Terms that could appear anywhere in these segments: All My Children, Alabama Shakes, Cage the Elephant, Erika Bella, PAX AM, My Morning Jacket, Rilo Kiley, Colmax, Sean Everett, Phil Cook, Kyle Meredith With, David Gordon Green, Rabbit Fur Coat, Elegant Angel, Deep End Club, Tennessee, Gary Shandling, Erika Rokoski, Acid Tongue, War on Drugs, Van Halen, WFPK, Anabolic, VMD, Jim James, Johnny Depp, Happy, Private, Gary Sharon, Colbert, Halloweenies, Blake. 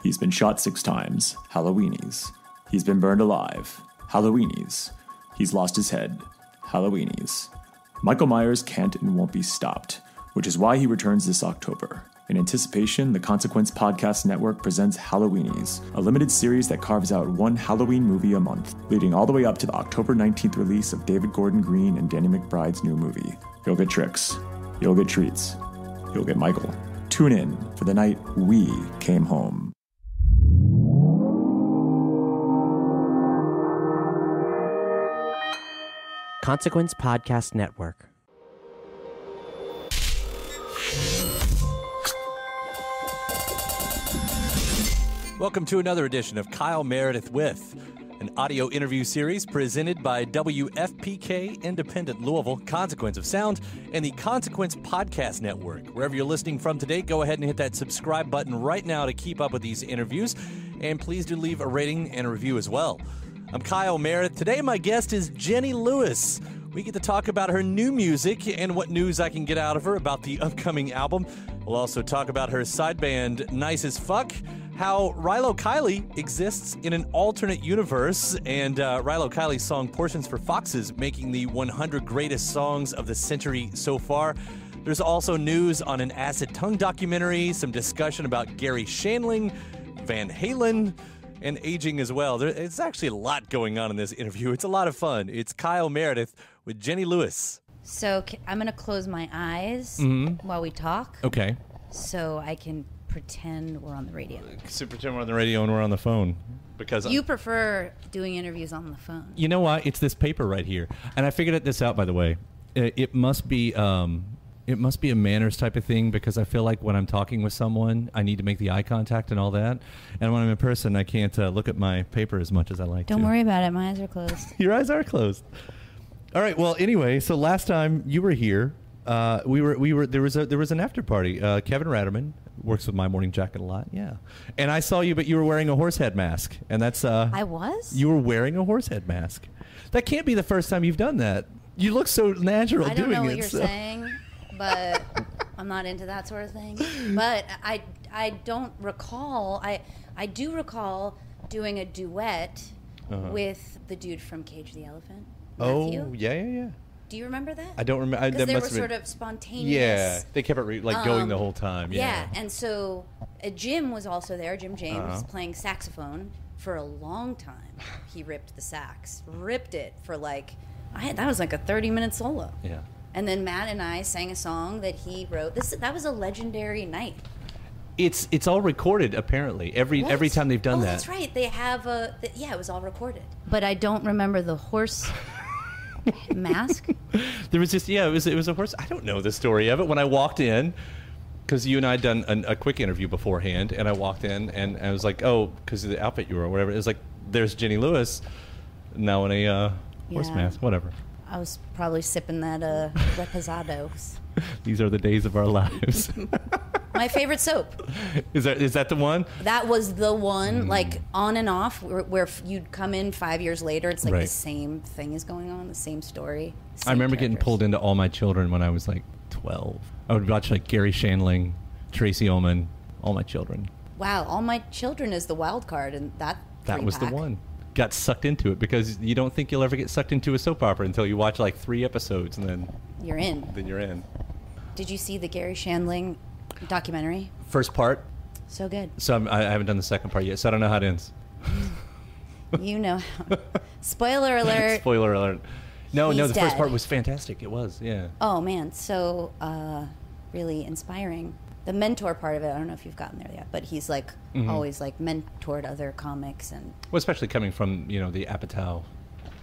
He's been shot 6 times. Halloweenies. He's been burned alive. Halloweenies. He's lost his head. Halloweenies. Michael Myers can't and won't be stopped, which is why he returns this October. In anticipation, the Consequence Podcast Network presents Halloweenies, a limited series that carves out one Halloween movie a month, leading all the way up to the October 19th release of David Gordon Green and Danny McBride's new movie. You'll get tricks. You'll get treats. You'll get Michael. Tune in for the night we came home. Consequence Podcast Network. Welcome to another edition of Kyle Meredith With, an audio interview series presented by WFPK Independent Louisville, Consequence of Sound, and the Consequence Podcast Network. Wherever you're listening from today, go ahead and hit that subscribe button right now to keep up with these interviews, and please do leave a rating and a review as well. I'm Kyle Meredith. Today my guest is Jenny Lewis. We get to talk about her new music and what news I can get out of her about the upcoming album. We'll also talk about her side band, Nice As Fuck, how Rilo Kiley exists in an alternate universe, and Rilo Kiley's song Portions for Foxes making the 100 greatest songs of the century so far. There's also news on an Acid Tongue documentary, some discussion about Gary Shandling, Van Halen, and aging as well. It's actually a lot going on in this interview. It's a lot of fun. It's Kyle Meredith with Jenny Lewis. So I'm going to close my eyes while we talk. Okay. So I can pretend we're on the radio. So pretend we're on the radio and we're on the phone. Because you prefer doing interviews on the phone. You know why? It's this paper right here. And I figured this out, by the way. It must be a manners type of thing, because I feel like when I'm talking with someone, I need to make the eye contact and all that. And when I'm in person, I can't look at my paper as much as I like to. Don't worry about it. My eyes are closed. Your eyes are closed. All right. Well, anyway, so last time you were here, there was an after party. Kevin Ratterman works with My Morning Jacket a lot. Yeah. And I saw you, but you were wearing a horse head mask. And that's I was? You were wearing a horse head mask. That can't be the first time you've done that. You look so natural doing it. I don't know what you're saying. But I'm not into that sort of thing. But I don't recall. I do recall doing a duet with the dude from Cage the Elephant. Matthew. Oh, yeah. Do you remember that? I don't remember. Because they were sort of spontaneous. Yeah, they kept it going the whole time. Yeah, and so Jim was also there. Jim James playing saxophone for a long time. He ripped the sax. Ripped it for that was like a 30-minute solo. Yeah. And then Matt and I sang a song that he wrote. That was a legendary night. It's all recorded, apparently. Every time they've done that. That's right. They have it was all recorded. But I don't remember the horse mask. There was just it was a horse. I don't know the story of it. When I walked in, because you and I had done a quick interview beforehand, and I walked in and I was like, oh, because of the outfit you were or whatever. It was like, there's Jenny Lewis now in a horse mask, whatever. I was probably sipping that Reposados. These are the days of our lives. My favorite soap. Is that the one? That was the one, like on and off, where you'd come in 5 years later. It's like the same thing is going on, the same story. Same I remember characters. Getting pulled into All My Children when I was like 12. I would watch like Gary Shandling, Tracy Ullman, All My Children. Wow, All My Children is the wild card, and that was the one. Got sucked into it, because you don't think you'll ever get sucked into a soap opera until you watch like 3 episodes and then you're in. Did you see the Gary Shandling documentary? First part. So good. So I haven't done the second part yet, so I don't know how it ends. You know how. Spoiler alert. Spoiler alert. No, the first part was fantastic. It was, yeah. Oh, man. So really inspiring. The mentor part of it, I don't know if you've gotten there yet, but he's like always like mentored other comics and. Well, especially coming from the Apatow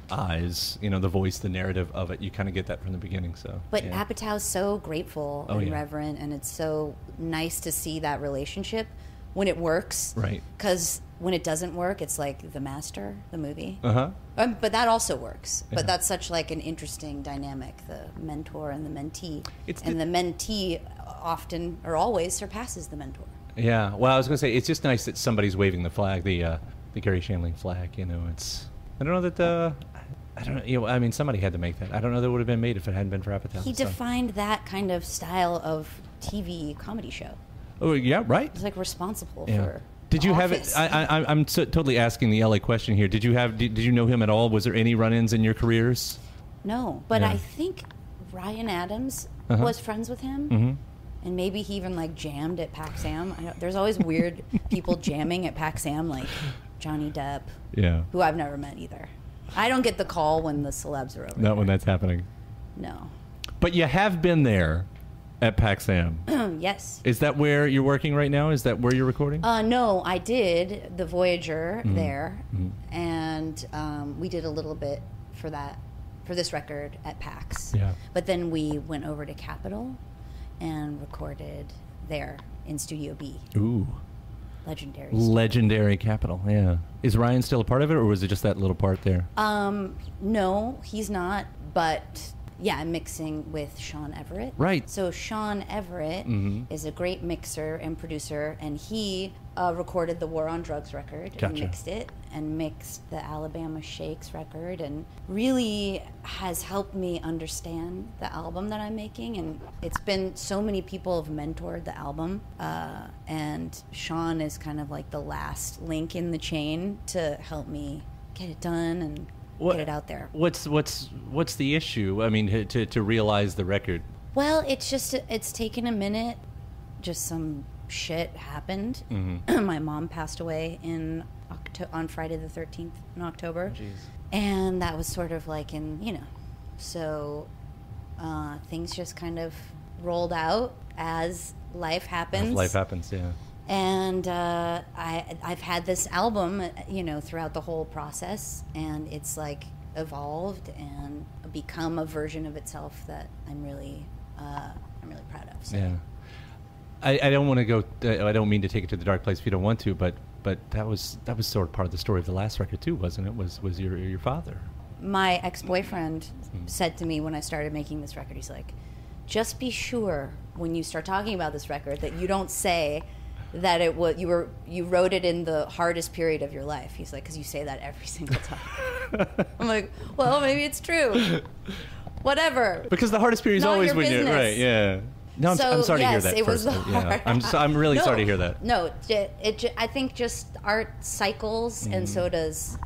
eyes, the voice, the narrative of it, you kind of get that from the beginning. So. But yeah. Apatow's so grateful and reverent, and it's so nice to see that relationship when it works. Right. Because when it doesn't work, it's like The Master, the movie. But that also works. Yeah. But that's such like an interesting dynamic, the mentor and the mentee, and the mentee often or always surpasses the mentor. Yeah. Well, I was going to say, it's just nice that somebody's waving the flag, the Gary Shandling flag. I don't know that I don't know. I mean, somebody had to make that. I don't know that it would have been made if it hadn't been for Apatow. He defined that kind of style of TV comedy show. Oh yeah, right. He's like responsible for Did you office. Have it? I'm so totally asking the LA question here. Did you know him at all? Was there any run-ins in your careers? No, but yeah. I think Ryan Adams was friends with him, and maybe he even like jammed at PAX AM. There's always weird people jamming at PAX AM, like Johnny Depp, who I've never met either. I don't get the call when the celebs are over. Not when that's happening. No. But you have been there. At PAX AM. Yes. Is that where you're working right now? Is that where you're recording? No, I did The Voyager there, and we did a little bit for that, for this record at PAX. Yeah. But then we went over to Capitol and recorded there in Studio B. Ooh. Legendary. Legendary Capitol, yeah. Is Ryan still a part of it, or was it just that little part there? No, he's not, but... Yeah, I'm mixing with Sean Everett. Right. So Sean Everett is a great mixer and producer, and he recorded the War on Drugs record and mixed it, and mixed the Alabama Shakes record, and really has helped me understand the album that I'm making. And it's been so many people have mentored the album, and Sean is kind of like the last link in the chain to help me get it done and... Get it out there. What's the issue? I mean, to realize the record. Well, it's just it's taken a minute. Just some shit happened. My mom passed away in on Friday the 13th in October. Jeez. And that was sort of like in so things just kind of rolled out as life happens. As life happens, yeah. And I've had this album, throughout the whole process, and it's like evolved and become a version of itself that I'm really proud of. So. Yeah, I don't want to go. I don't mean to take it to the dark place if you don't want to, but that was sort of part of the story of the last record too, wasn't it? Was your father? My ex-boyfriend said to me when I started making this record, he's like, "Just be sure when you start talking about this record that you don't say." That it was you wrote it in the hardest period of your life. He's like, because you say that every single time. I'm like, well, maybe it's true. Whatever. Because the hardest period is always when you're right. Yeah. No, I'm sorry to hear that. It was hard. I'm really sorry to hear that. No, I think just art cycles, and so does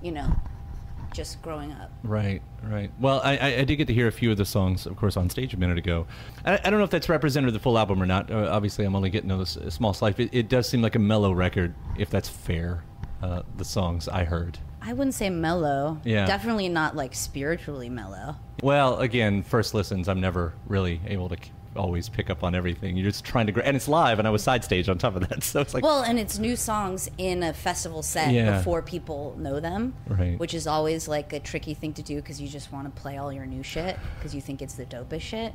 just growing up. Right, right. Well, I did get to hear a few of the songs, of course, on stage a minute ago. I don't know if that's representative of the full album or not. Obviously, I'm only getting a small slice. It does seem like a mellow record, if that's fair, the songs I heard. I wouldn't say mellow. Yeah. Definitely not, like, spiritually mellow. Well, again, first listens, I'm never really able to always pick up on everything. You're just trying to... And it's live, and I was side stage on top of that, so it's like... Well, and it's new songs in a festival set before people know them, which is always, like, a tricky thing to do because you just want to play all your new shit because you think it's the dopest shit.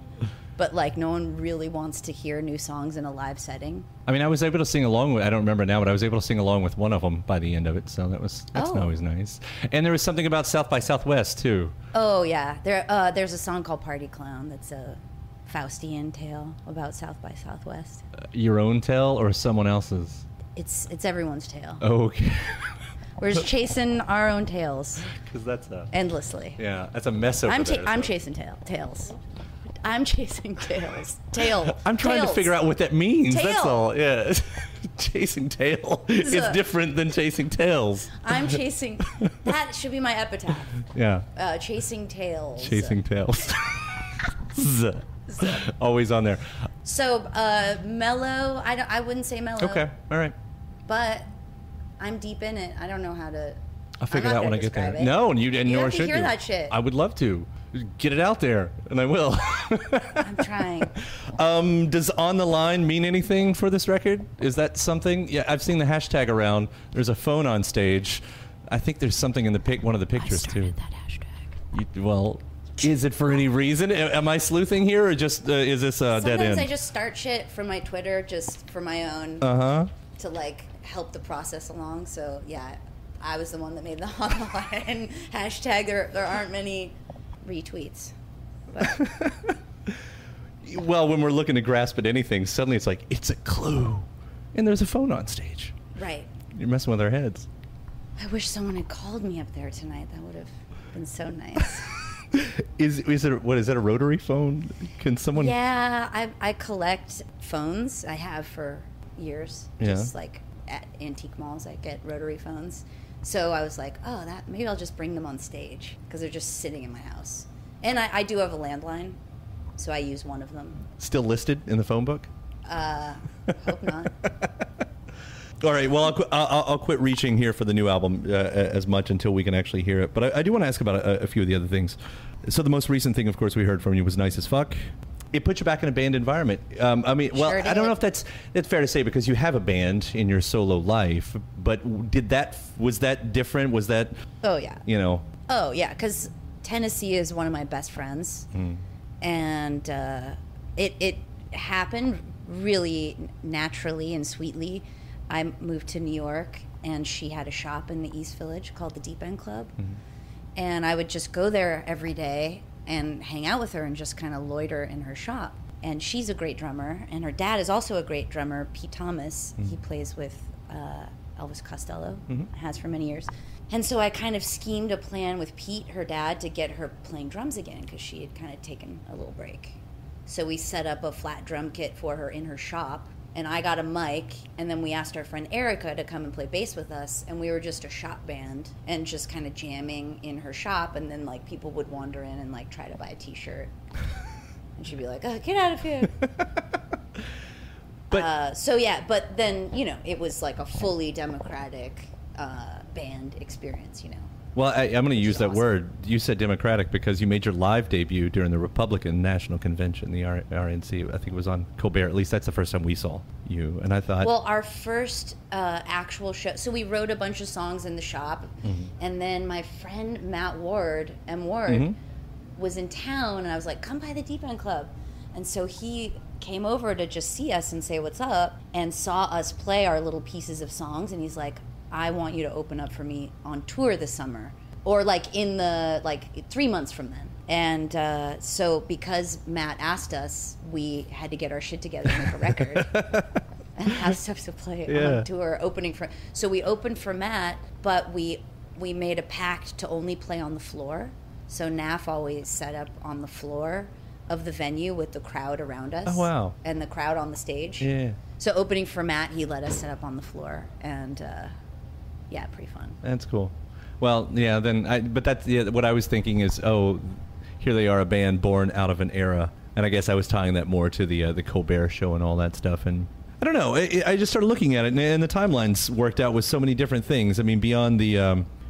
But, like, no one really wants to hear new songs in a live setting. I mean, I was able to sing along with... I don't remember now, but I was able to sing along with one of them by the end of it, so that's always nice. And there was something about South by Southwest, too. Oh, yeah. There's a song called Party Clown that's a... Faustian tale about South by Southwest. Your own tale or someone else's? It's everyone's tale. Oh, okay. We're just chasing our own tails. Because that's endlessly. Yeah, that's a mess over I'm chasing tails. I'm chasing tails. Tail. I'm trying to figure out what that means. Tail. That's all. Yeah. Chasing tail is different than chasing tails. I'm chasing. That should be my epitaph. Yeah. Chasing tails. Chasing tails. Always on there. So mellow, I wouldn't say mellow. Okay, all right. But I'm deep in it. I don't know how to. I'll figure it out when I get there. It. No, you didn't. Nor should you. That shit. I would love to get it out there, and I will. I'm trying. Does On the Line mean anything for this record? Is that something? Yeah, I've seen the hashtag around. There's a phone on stage. I think there's something in the one of the pictures too. That hashtag. Well. Is it for any reason? Am I sleuthing here, or just is this a dead end? Sometimes I just start shit from my Twitter, just for my own, to like help the process along. So yeah, I was the one that made the online hashtag. There aren't many retweets. But. Well, when we're looking to grasp at anything, suddenly it's like it's a clue, and there's a phone on stage. Right. You're messing with our heads. I wish someone had called me up there tonight. That would have been so nice. Is it what is that a rotary phone? Can someone? Yeah, I collect phones. I have for years. Just like at antique malls, I get rotary phones. So I was like, oh, that maybe I'll just bring them on stage because they're just sitting in my house. And I do have a landline, so I use one of them. Still listed in the phone book? Hope not. All right, well, I'll quit reaching here for the new album as much until we can actually hear it. But I do want to ask about a few of the other things. So the most recent thing, of course, we heard from you was Nice As Fuck. It puts you back in a band environment. I mean, well, sure I don't know if that's fair to say because you have a band in your solo life, but was that different? Was that? Oh yeah. You know. Oh yeah, because Tennessee is one of my best friends, and it happened really naturally and sweetly. I moved to New York, and she had a shop in the East Village called the Deep End Club, and I would just go there every day and hang out with her and just kind of loiter in her shop. And she's a great drummer, and her dad is also a great drummer, Pete Thomas. He plays with Elvis Costello, has for many years. And so I kind of schemed a plan with Pete, her dad, to get her playing drums again because she had kind of taken a little break. So we set up a flat drum kit for her in her shop, and I got a mic, and then we asked our friend Erica to come and play bass with us, and we were just a shop band and just kind of jamming in her shop, and then like people would wander in and like try to buy a t-shirt and she'd be like, oh, get out of here. But so yeah, but then, you know, it was like a fully democratic band experience, you know. Well, I'm going to use that awesome word. You said democratic because you made your live debut during the Republican National Convention, the RNC. I think it was on Colbert. At least that's the first time we saw you. And I thought... Well, our first actual show... So we wrote a bunch of songs in the shop. And then my friend Matt Ward, M. Ward, was in town. And I was like, come by the Deep End Club. And so he came over to just see us and say what's up and saw us play our little pieces of songs. And he's like... I want you to open up for me on tour this summer, or like in the, like 3 months from then. And so because Matt asked us, we had to get our shit together and make a record and have stuff to play on tour opening for. So we opened for Matt, but we made a pact to only play on the floor. So NAF always set up on the floor of the venue with the crowd around us. Oh, wow. And the crowd on the stage. Yeah. So opening for Matt, he let us set up on the floor, and, yeah, pretty fun. That's cool. Well, yeah, then but that's what I was thinking is, oh, here they are, a band born out of an era. And I guess I was tying that more to the Colbert show and all that stuff. And I don't know, I just started looking at it, and the timelines worked out with so many different things. I mean, beyond the,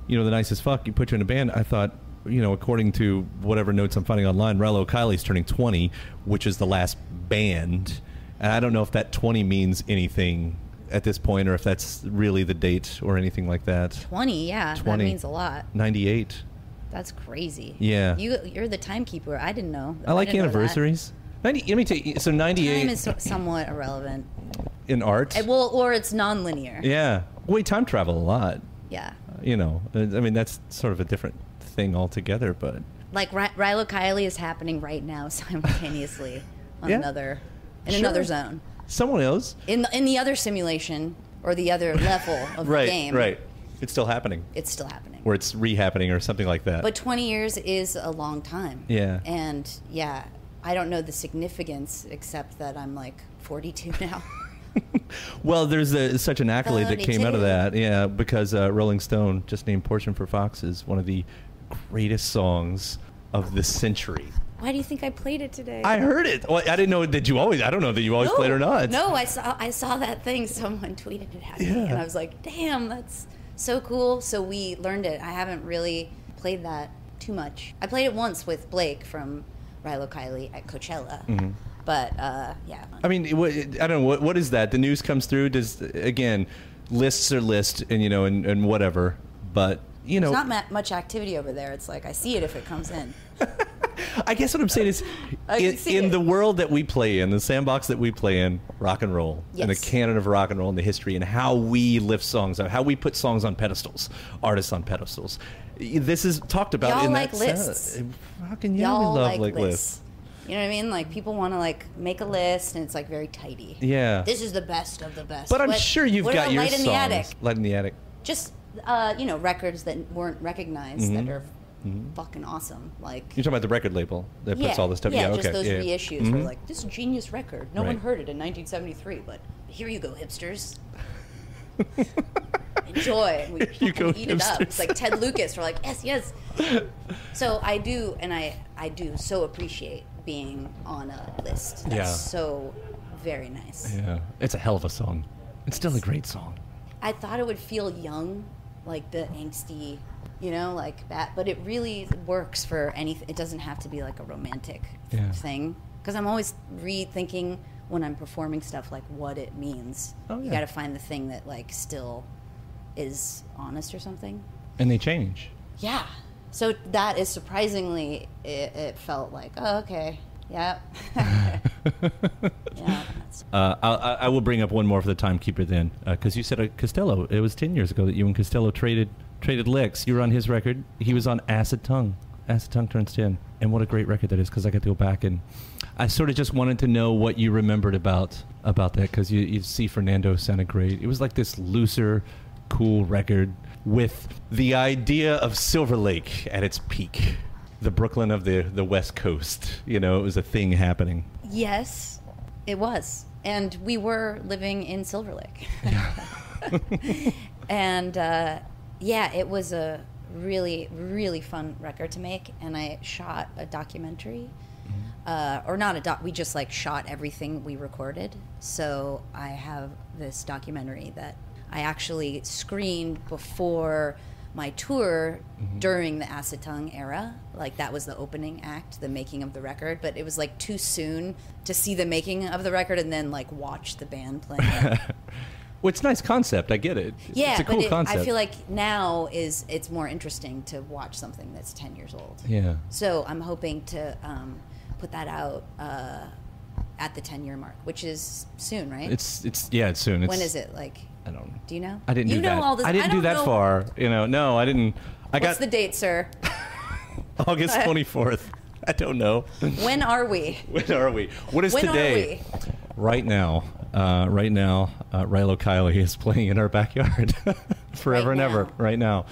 you know, the Nice As Fuck, you put you in a band, I thought, you know, according to whatever notes I'm finding online, Rilo Kiley's turning 20, which is the last band. And I don't know if that 20 means anything at this point, or if that's really the date or anything like that. 20, yeah. 20. That means a lot. 98. That's crazy. Yeah. You're the timekeeper. I didn't know. I like anniversaries. 90, let me tell you, so 98. Time is somewhat irrelevant. In art? Well, or it's non-linear. Yeah. We time travel a lot. Yeah. You know, I mean, that's sort of a different thing altogether, but. Like, Rilo Kiley is happening right now simultaneously on another zone. Someone else in the other simulation or the other level of the game. Right. It's still happening. It's still happening. Or it's re-happening or something like that. But 20 years is a long time. Yeah. And yeah, I don't know the significance except that I'm like 42 now. Well, there's such an accolade that came out of that. Yeah, because Rolling Stone just named Portion for Foxes one of the greatest songs of the century. Why do you think I played it today? I heard it. Well, I didn't know that you always. I don't know that you always played or not. No, I saw that thing. Someone tweeted it at me, and I was like, "Damn, that's so cool." So we learned it. I haven't really played that too much. I played it once with Blake from Rilo Kiley at Coachella, but yeah. I mean, I don't know. What is that? The news comes through. Does again, lists are lists, and you know, and whatever. But you know, there's not much activity over there. It's like I see it if it comes in. I guess what I'm saying is, in the world that we play in, the sandbox that we play in, rock and roll, and the canon of rock and roll and the history and how we lift songs out, how we put songs on pedestals, artists on pedestals. This is talked about in that lists. Fucking yeah, we love like lists. You know what I mean? Like people want to like make a list, and it's like very tidy. Yeah. This is the best of the best. But I'm sure you've got your songs. Light in the Attic. Light in the Attic. Just you know, records that weren't recognized that are. Fucking awesome. Like you're talking about the record label that puts all this stuff. Yeah, just those reissues were like, this genius record. No one heard it in 1973, but here you go, hipsters. Enjoy. We eat it up. It's like Ted Lucas. We're like, yes, yes. So I do, and I do so appreciate being on a list. That's so very nice. Yeah, it's a hell of a song. It's still a great song. I thought it would feel young, like the angsty, you know, like that. But it really works for anything. It doesn't have to be like a romantic thing. Because I'm always rethinking when I'm performing stuff, like what it means. Oh, yeah. You got to find the thing that like still is honest or something. And they change. Yeah. So that is surprisingly, it felt like, oh, okay. Yeah. I will bring up one more for the timekeeper then, because you said Costello. It was 10 years ago that you and Costello traded licks. You were on his record. He was on Acid Tongue. Acid Tongue turns 10. And what a great record that is, because I got to go back and I sort of just wanted to know what you remembered about that, because you see Fernando sounded great. It was like this looser, cool record with the idea of Silver Lake at its peak. The Brooklyn of the West Coast. You know, it was a thing happening. Yes, it was. And we were living in Silver Lake. And, it was a really, really fun record to make. And I shot a documentary. We just, like, shot everything we recorded. So I have this documentary that I actually screened before my tour during the Acid Tongue era. Like, that was the opening act, the making of the record. But it was, like, too soon to see the making of the record and then, like, watch the band playing it. Well, it's a nice concept. I get it. Yeah, it's a cool concept. I feel like now it's more interesting to watch something that's 10 years old. Yeah. So I'm hoping to put that out at the 10-year mark, which is soon, right? It's soon. When is it, like... I don't know. Do you know? I didn't do that. All this. I didn't do that far. You know, no, I didn't. What's the date, sir? August 24th. I don't know. When are we? When are we? What is today? When are we? Right now. Rilo Kiley is playing in our backyard forever and ever. Right now.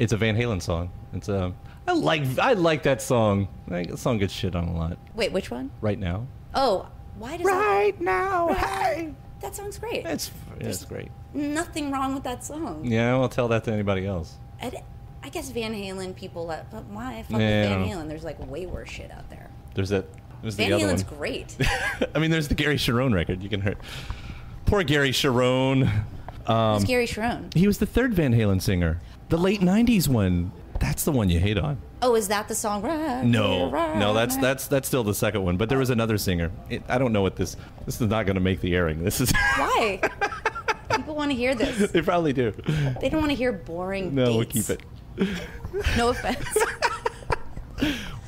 It's a Van Halen song. It's a... I like that song. That song gets shit on a lot. Wait, which one? Right Now. Oh, why does Right Now, hey! That song's great. It's great. Nothing wrong with that song. Yeah, I'll tell that to anybody else. I guess Van Halen people, but why fuck Van Halen? There's like way worse shit out there. There's Van Halen's one. Great. I mean, there's the Gary Sharon record. You can hurt. Poor Gary Sharon. Who's Gary Sharon? He was the third Van Halen singer. The late 90s one. That's the one you hate on. Oh, is that the song? Right, no, right, no, that's still the second one. But there was another singer. I don't know what this is not going to make the airing. This is why people want to hear this. They probably do. They don't want to hear boring. No, dates. We'll keep it. No offense.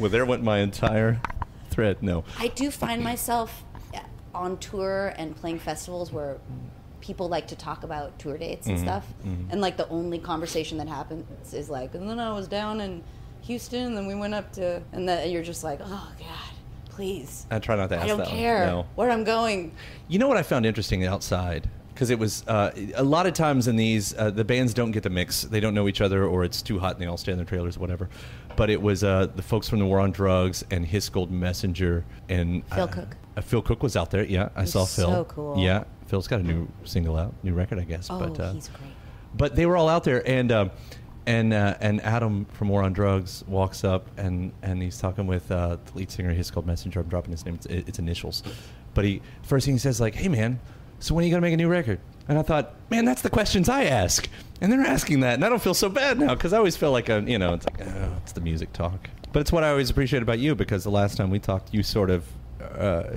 Well, there went my entire thread. No, I do find myself on tour and playing festivals where people like to talk about tour dates and stuff. Mm-hmm. And like the only conversation that happens is like, and then I was down in Houston and then we went up to, and then you're just like, oh God, please. I try not to ask that. I don't care where I'm going. You know what I found interesting outside? Because it was a lot of times in these, the bands don't get the mix. They don't know each other, or it's too hot and they all stay in their trailers, whatever. But it was the folks from the War on Drugs and His Gold Messenger and Phil Cook. Phil Cook was out there. Yeah, I saw Phil. So cool. Yeah. Phil's got a new single out, new record, I guess. Oh, but he's great. But they were all out there, and Adam from War on Drugs walks up, and he's talking with the lead singer of His Gold Messenger. I'm dropping his name; it's initials. But first thing he says, like, "Hey man, so when are you gonna make a new record?" And I thought, man, that's the questions I ask, and they're asking that, and I don't feel so bad now because I always feel like it's like, oh, it's the music talk. But it's what I always appreciate about you, because the last time we talked, you sort of.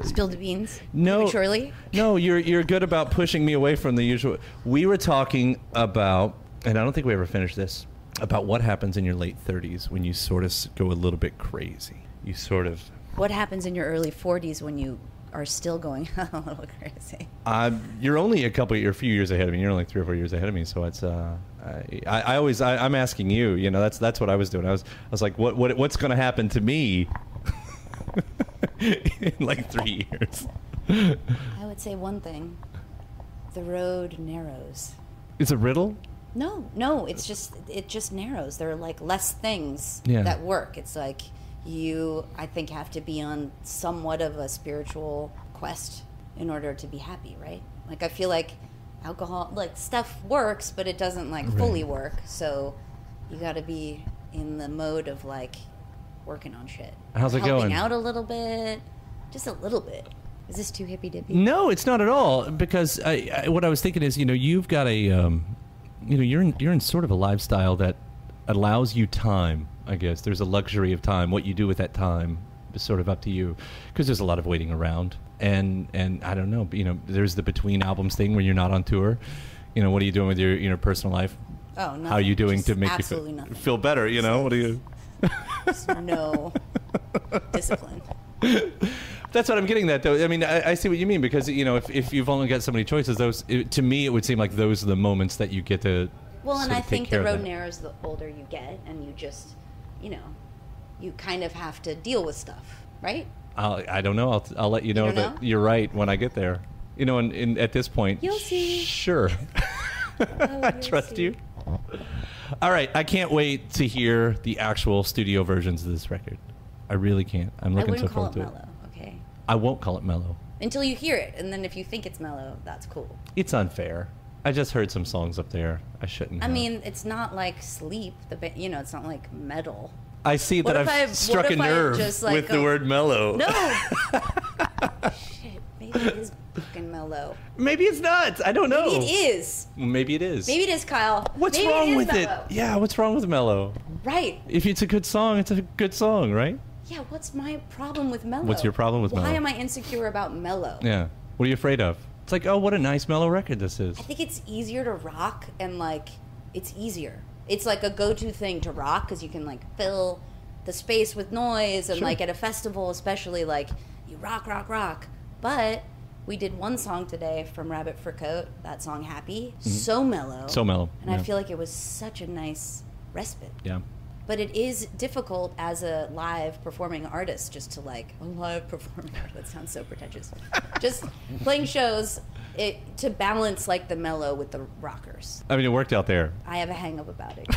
Spilled the beans? No, surely. No, you're good about pushing me away from the usual. We were talking about, and I don't think we ever finished this, about what happens in your late 30s when you sort of go a little bit crazy. You sort of. What happens in your early 40s when you are still going a little crazy? You're only a few years ahead of me. You're only 3 or 4 years ahead of me, so it's. I'm asking you. You know, that's what I was doing. I was like, what's going to happen to me? In like 3 years. I would say one thing. The road narrows. It's a riddle? No, it just narrows. There are like less things that work. It's like you, I think, have to be on somewhat of a spiritual quest in order to be happy, right? Like I feel like alcohol, like, stuff works, but it doesn't, like, fully work. So you got to be in the mode of, like, working on shit. How's it going? Helping out a little bit. Just a little bit. Is this too hippy-dippy? No, it's not at all. Because I, what I was thinking is, you know, you've got a, you know, you're in sort of a lifestyle that allows you time, I guess. There's a luxury of time. What you do with that time is sort of up to you, because there's a lot of waiting around. And I don't know, you know, there's the between albums thing where you're not on tour. You know, what are you doing with your personal life? Oh, nothing. How are you doing to make you feel better? You know, what are you? There's no discipline. That's what I'm getting at, though. I mean, I see what you mean, because, you know, if you've only got so many choices, those to me, it would seem like those are the moments that you get to. Well, and I think the road narrows the older you get, and you just, you know, you kind of have to deal with stuff, right? I don't know. I'll let you know that you're right when I get there. You know, and at this point, you'll see. Sure. Oh, I trust you. All right. I can't wait to hear the actual studio versions of this record. I really can't. I'm looking so forward to it. I wouldn't call it mellow, okay? I won't call it mellow. Until you hear it, and then if you think it's mellow, that's cool. It's unfair. I just heard some songs up there I shouldn't have. I mean, it's not like Sleep. You know, it's not like metal. I see that I've struck a nerve with the word mellow. No! Shit, maybe it is fucking mellow. Maybe it's not. I don't know. Maybe it is. Maybe it is. Maybe it is, Kyle. What's wrong with it? Yeah, what's wrong with mellow? Right. If it's a good song, it's a good song, right? Yeah, what's my problem with mellow? What's your problem with mellow? Why am I insecure about mellow? Yeah. What are you afraid of? It's like, oh, what a nice mellow record this is. I think it's easier to rock, and, like, it's easier. It's, like, a go-to thing to rock, because you can, like, fill the space with noise, and, like, at a festival especially, like, you rock. But we did one song today from Rabbit Fur Coat, that song Happy, so mellow. And I feel like it was such a nice respite. Yeah. But it is difficult as a live performing artist just to, like, a live performing artist. That sounds so pretentious. Just playing shows to balance, like, the mellow with the rockers. I mean, it worked out there. I have a hang-up about it.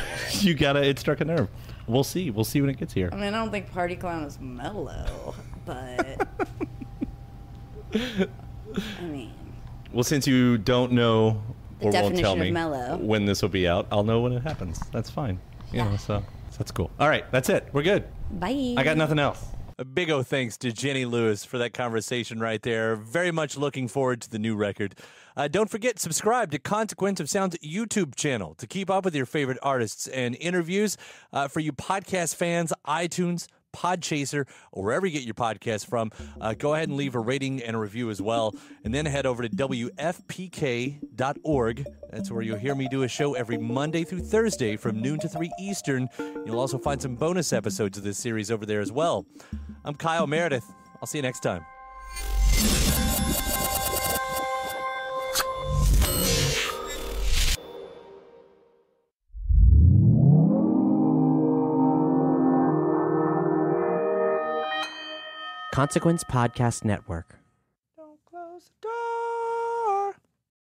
You gotta, it struck a nerve. We'll see. We'll see when it gets here. I mean, I don't think Party Clown is mellow, but... I mean... Well, since you don't know or won't tell me when this will be out, I'll know when it happens. That's fine. Yeah. You know, so that's cool. All right, that's it. We're good. Bye. I got nothing else. A big O thanks to Jenny Lewis for that conversation right there. Very much looking forward to the new record. Don't forget, subscribe to Consequence of Sound's YouTube channel to keep up with your favorite artists and interviews. For you podcast fans, iTunes, Podchaser, or wherever you get your podcast from, go ahead and leave a rating and a review as well. And then head over to WFPK.org. That's where you'll hear me do a show every Monday through Thursday from noon to 3 Eastern. You'll also find some bonus episodes of this series over there as well. I'm Kyle Meredith. I'll see you next time. Consequence Podcast Network.